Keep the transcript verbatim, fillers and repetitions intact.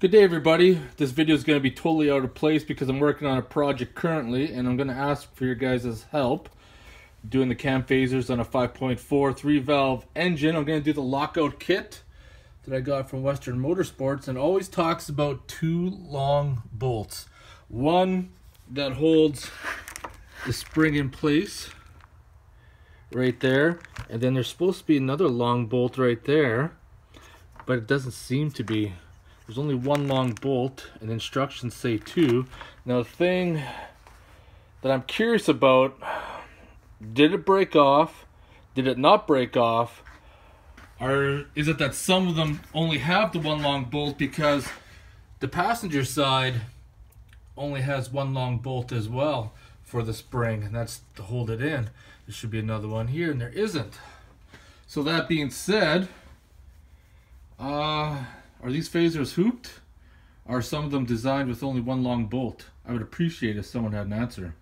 Good day, everybody. This video is going to be totally out of place because I'm working on a project currently, and I'm going to ask for your guys' help. I'm doing the cam phasers on a five point four three valve engine. I'm going to do the lockout kit that I got from Western Motorsports, and always talks about two long bolts. One that holds the spring in place right there, and then there's supposed to be another long bolt right there, but it doesn't seem to be. There's only one long bolt, and instructions say two. Now, the thing that I'm curious about, did it break off? Did it not break off? Or is it that some of them only have the one long bolt because the passenger side only has one long bolt as well for the spring, and that's to hold it in. There should be another one here, and there isn't. So that being said, uh... are these phasers hooped? Are some of them designed with only one long bolt? I would appreciate if someone had an answer.